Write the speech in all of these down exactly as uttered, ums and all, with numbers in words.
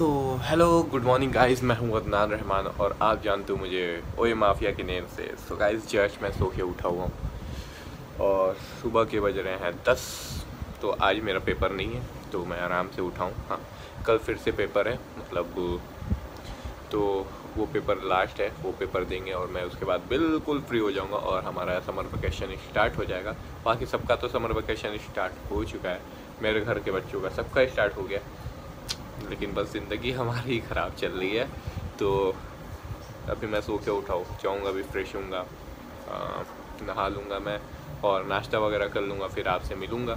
सो hello good morning guys, मैं हूँ अदनान रहमान और आप जानते हो मुझे ओए माफिया के नेम से। सो गाइस जस्ट मैं सो के उठा हुआ हूँ और सुबह के बज रहे हैं दस। तो आज मेरा पेपर नहीं है तो मैं आराम से उठाऊँ। हाँ, कल फिर से पेपर है, मतलब तो वो पेपर लास्ट है, वो पेपर देंगे और मैं उसके बाद बिल्कुल फ्री हो जाऊँगा और हमारा समर वेकेशन स्टार्ट हो जाएगा। बाकी सबका तो समर वेकेशन स्टार्ट हो चुका है, मेरे घर के बच्चों का सबका स्टार्ट हो गया, लेकिन बस ज़िंदगी हमारी ख़राब चल रही है। तो अभी मैं सो के उठाऊँ जाऊँगा, अभी फ्रेश होऊंगा, नहा लूँगा मैं और नाश्ता वगैरह कर लूँगा, फिर आपसे मिलूँगा।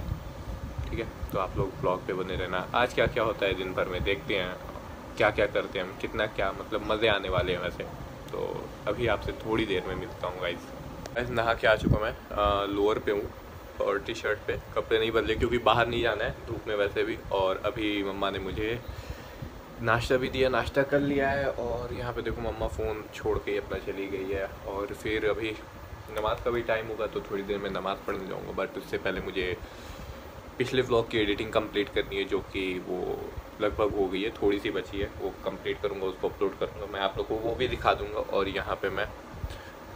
ठीक है, तो आप लोग ब्लॉग पे बने रहना। आज क्या क्या होता है दिन भर में, देखते हैं क्या क्या करते हैं हम, कितना क्या, मतलब मज़े आने वाले हैं वैसे। तो अभी आपसे थोड़ी देर में मिलता हूँ गाइस। गाइस नहा के आ चुका मैं, लोअर पे हूँ और टी शर्ट पे, कपड़े नहीं बदले क्योंकि बाहर नहीं जाना है धूप में वैसे भी। और अभी मम्मा ने मुझे नाश्ता भी दिया, नाश्ता कर लिया है। और यहाँ पे देखो मम्मा फ़ोन छोड़ के अपना चली गई है। और फिर अभी नमाज का भी टाइम होगा तो थोड़ी देर में नमाज़ पढ़ने जाऊँगा, बट उससे पहले मुझे पिछले व्लॉग की एडिटिंग कंप्लीट करनी है, जो कि वो लगभग हो गई है, थोड़ी सी बची है, वो कंप्लीट करूँगा, उसको अपलोड करूँगा। मैं आप लोग को वो भी दिखा दूँगा। और यहाँ पर मैं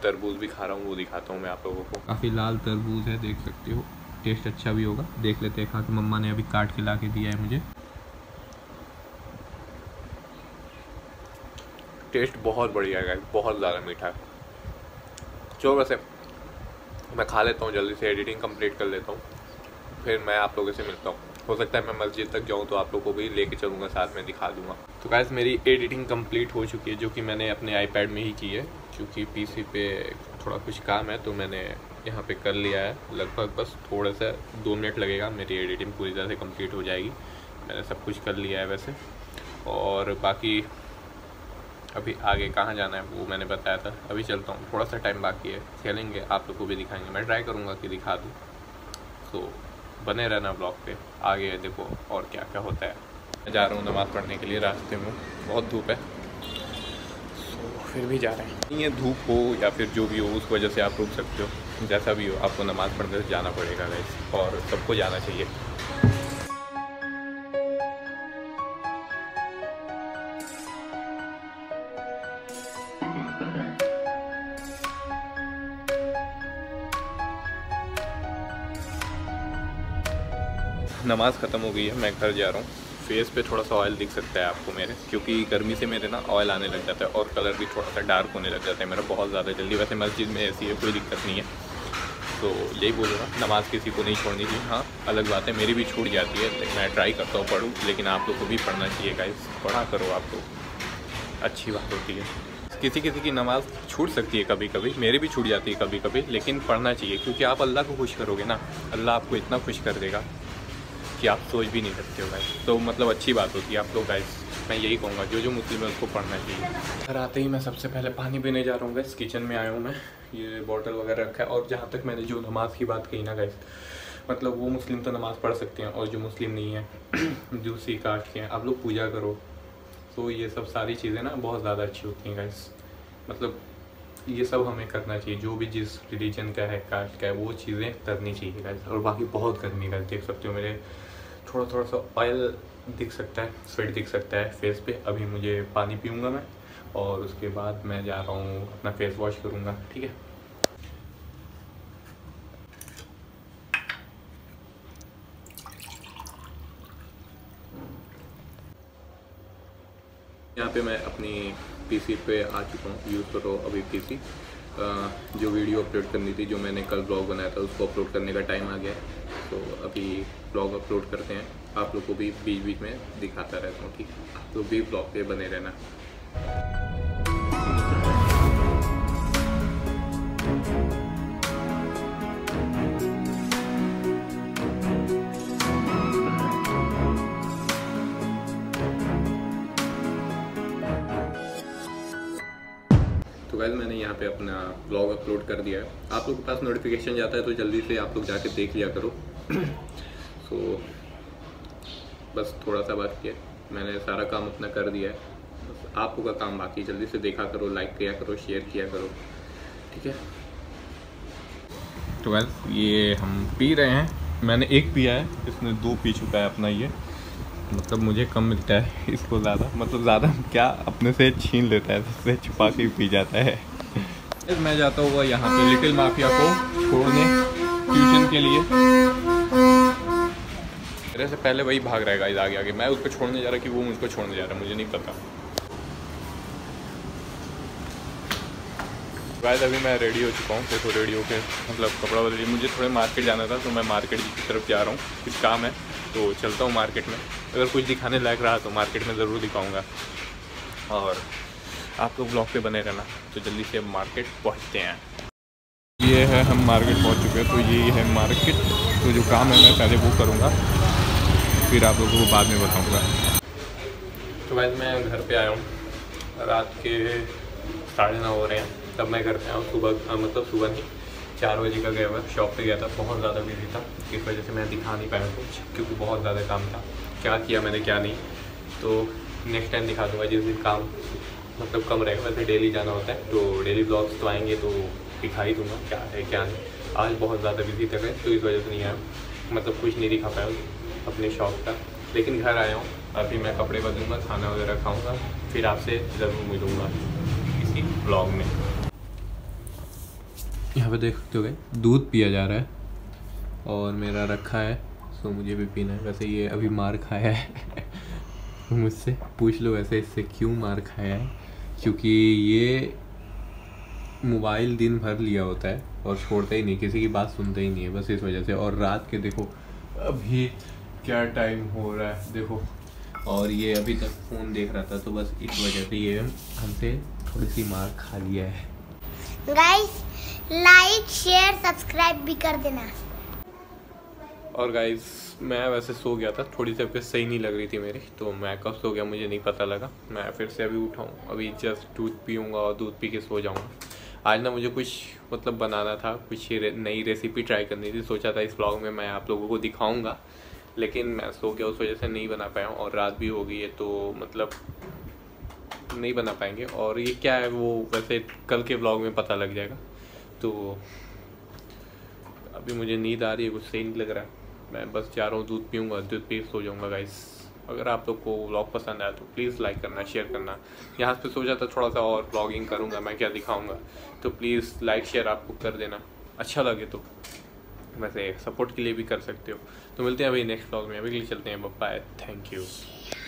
तरबूज भी खा रहा हूँ, वो दिखाता हूँ मैं आप लोगों को। काफ़ी लाल तरबूज है, देख सकते हो, टेस्ट अच्छा भी होगा, देख लेते हैं खा के। मम्मा ने अभी काट के ला के दिया है मुझे, टेस्ट बहुत बढ़िया है, बहुत ज़्यादा मीठा है। चलो वैसे मैं खा लेता हूँ, जल्दी से एडिटिंग कंप्लीट कर लेता हूँ, फिर मैं आप लोगों से मिलता हूँ। हो सकता है मैं मस्जिद तक जाऊँ तो आप लोगों को भी लेके चलूँगा, साथ में दिखा दूँगा। तो गाइस मेरी एडिटिंग कंप्लीट हो चुकी है, जो कि मैंने अपने आईपैड में ही की है, क्योंकि पीसी पे थोड़ा कुछ काम है तो मैंने यहाँ पे कर लिया है। लगभग बस थोड़ा सा दो मिनट लगेगा, मेरी एडिटिंग पूरी तरह से कंप्लीट हो जाएगी। मैंने सब कुछ कर लिया है वैसे। और बाकी अभी आगे कहाँ जाना है वो मैंने बताया था। अभी चलता हूँ, थोड़ा सा टाइम बाकी है, चलेंगे, आप लोग को भी दिखाएंगे। मैं ट्राई करूँगा कि दिखा दूँ, तो बने रहना ब्लॉग पे, आगे देखो और क्या क्या होता है। मैं जा रहा हूँ नमाज़ पढ़ने के लिए, रास्ते में बहुत धूप है, तो फिर भी जा रहे हैं। ये धूप हो या फिर जो भी हो उस वजह से आप रुक सकते हो, जैसा भी हो आपको नमाज़ पढ़ने जाना पड़ेगा गाइस, और सबको जाना चाहिए। नमाज़ ख़त्म हो गई है, मैं घर जा रहा हूँ। फेस पे थोड़ा सा ऑयल दिख सकता है आपको मेरे, क्योंकि गर्मी से मेरे ना ऑयल आने लग जाता है और कलर भी थोड़ा सा डार्क होने लग जाता है मेरा बहुत ज़्यादा जल्दी। वैसे मस्जिद में ऐसी है, कोई दिक्कत नहीं है, तो यही बोलूँगा नमाज़ किसी को नहीं छोड़नी चाहिए। हाँ, अलग बात है मेरी भी छूट जाती है, लेकिन मैं ट्राई करता हूँ पढ़ूँ, लेकिन आप लोग को भी पढ़ना चाहिए गाइस, पढ़ा करो, आप लोग अच्छी बात होती है। किसी किसी की नमाज़ छूट सकती है कभी कभी, मेरी भी छूट जाती है कभी कभी, लेकिन पढ़ना चाहिए, क्योंकि आप अल्लाह को खुश करोगे ना, अल्लाह आपको इतना खुश कर देगा कि आप सोच भी नहीं सकते हो गाइस। तो मतलब अच्छी बात होती है आप लोग गाइस, मैं यही कहूँगा जो जो मुस्लिम है उसको पढ़ना चाहिए। घर आते ही मैं सबसे पहले पानी पीने जा रहा हूँ गाइस, किचन में आया हूँ मैं, ये बॉटल वगैरह रखा है। और जहाँ तक मैंने जो नमाज़ की बात कही ना गाइस, मतलब वो मुस्लिम तो नमाज़ पढ़ सकते हैं और जो मुस्लिम नहीं है, दूसरी कास्ट के हैं, आप लोग पूजा करो, तो ये सब सारी चीज़ें ना बहुत ज़्यादा अच्छी होती हैं गाइस। मतलब ये सब हमें करना चाहिए, जो भी जिस रिलीजन का है, कास्ट का है, वो चीज़ें करनी चाहिए गाइस। और बाकी बहुत गर्मी गाइस, देख सकते हो मेरे थोड़ा थोड़ा सा ऑयल दिख सकता है, स्वेट दिख सकता है फेस पे। अभी मुझे पानी पीऊँगा मैं और उसके बाद मैं जा रहा हूँ अपना फेस वॉश करूँगा। ठीक है, यहाँ पे मैं अपनी पीसी पे आ चुका हूँ, यूज़ कर रहा हूँ अभी पीसी। आ, जो वीडियो अपलोड करनी थी, जो मैंने कल ब्लॉग बनाया था, उसको अपलोड करने का टाइम आ गया है, तो अभी ब्लॉग अपलोड करते हैं। आप लोग को भी बीच बीच में दिखाता रहता हूँ, ठीक, आप लोग भी ब्लॉग पे बने रहना। मैंने यहाँ पे अपना ब्लॉग अपलोड कर दिया है, आप लोग के पास नोटिफिकेशन जाता है तो जल्दी से आप लोग जाके देख लिया करो। सो so, बस थोड़ा सा बात किया, मैंने सारा काम अपना कर दिया है, बस आप लोग का काम बाकी, जल्दी से देखा करो, लाइक किया करो, शेयर किया करो। ठीक है, तो गाइस ये हम पी रहे हैं, मैंने एक पिया है, इसने दो पी चुका है अपना ये। मतलब मुझे कम मिलता है, इसको ज़्यादा, मतलब ज़्यादा क्या अपने से छीन लेता है, सबसे छुपा के पी जाता है। मैं जाता हुआ यहाँ पे लिटिल माफिया को छोड़ने ट्यूशन के लिए। मेरे से पहले वही भाग रहेगा इधर आगे आगे, मैं उसको छोड़ने जा रहा कि वो मुझको छोड़ने जा रहा है, मुझे नहीं पता। गाइस अभी मैं रेडी हो चुका हूँ, देखो रेडी होके मतलब कपड़ा बदल, मुझे थोड़े मार्केट जाना था तो मैं मार्केट की तरफ जा रहा हूँ, कुछ काम है तो चलता हूँ मार्केट में। अगर कुछ दिखाने लायक रहा तो मार्केट में ज़रूर दिखाऊंगा, और आप लोग ब्लॉग पे बने रहना। तो जल्दी से मार्केट पहुँचते हैं। ये है हम मार्केट पहुँच चुके हैं, तो ये है मार्केट। तो जो काम है मैं पहले वो करूँगा, फिर आप लोगों को बाद में बताऊँगा। तो गाइस मैं घर पर आया हूँ, रात के साढ़े नौ हो रहे हैं तब मैं घर पे आया। सुबह मतलब सुबह नहीं, चार बजे का गया हुआ, शॉप पे गया था, बहुत ज़्यादा बिजी था, इस वजह से मैं दिखा नहीं पाया कुछ, क्योंकि बहुत ज़्यादा काम था। क्या किया मैंने क्या नहीं तो नेक्स्ट टाइम दिखा दूँगा, जिस दिन काम मतलब कम रहेगा। वैसे डेली जाना होता है तो डेली ब्लॉग्स तो आएंगे तो दिखा ही दूँगा क्या है क्या नहीं। आज बहुत ज़्यादा बिजी था गए, तो इस वजह से नहीं आया, मतलब कुछ नहीं दिखा पाया अपने शॉप का। लेकिन घर आया हूँ, अभी मैं कपड़े बदलूँगा, खाना वगैरह खाऊँगा, फिर आपसे ज़रूर मिलूँगा किसी ब्लॉग में। यहाँ पे देख सकते हो गए दूध पिया जा रहा है और मेरा रखा है, सो मुझे भी पीना है। वैसे ये अभी मार खाया है मुझसे, पूछ लो वैसे इससे क्यों मार खाया है, क्योंकि ये मोबाइल दिन भर लिया होता है और छोड़ता ही नहीं, किसी की बात सुनता ही नहीं है, बस इस वजह से। और रात के देखो अभी क्या टाइम हो रहा है देखो, और ये अभी तक फ़ोन देख रहा था, तो बस इस वजह से ये हमसे थोड़ी सी मार खा लिया है। Guys, लाइक शेयर सब्सक्राइब भी कर देना। और गाइस मैं वैसे सो गया था, थोड़ी सी तबीयत सही नहीं लग रही थी मेरी, तो मैं कब सो गया मुझे नहीं पता लगा। मैं फिर से अभी उठा हूँ, अभी जस्ट दूध पीऊँगा और दूध पी के सो जाऊँगा। आज ना मुझे कुछ मतलब बनाना था, कुछ रे, नई रेसिपी ट्राई करनी थी, सोचा था इस ब्लॉग में मैं आप लोगों को दिखाऊँगा, लेकिन मैं सो गया उस वजह से नहीं बना पाया हूँ, और रात भी हो गई है तो मतलब नहीं बना पाएंगे। और ये क्या है वो वैसे कल के ब्लॉग में पता लग जाएगा। तो अभी मुझे नींद आ रही है, कुछ सही नहीं लग रहा है, मैं बस जा रहा हूँ, दूध पीऊँगा, दूध पी सो जाऊँगा। गाइस अगर आप लोग को व्लॉग पसंद आया तो प्लीज़ लाइक करना, शेयर करना। यहाँ पे सोचा था थोड़ा सा और व्लॉगिंग करूँगा मैं, क्या दिखाऊँगा, तो प्लीज़ लाइक शेयर आपको कर देना, अच्छा लगे तो। वैसे सपोर्ट के लिए भी कर सकते हो। तो मिलते हैं अभी नेक्स्ट व्लॉग में, अभी के लिए चलते हैं, बाय, थैंक यू।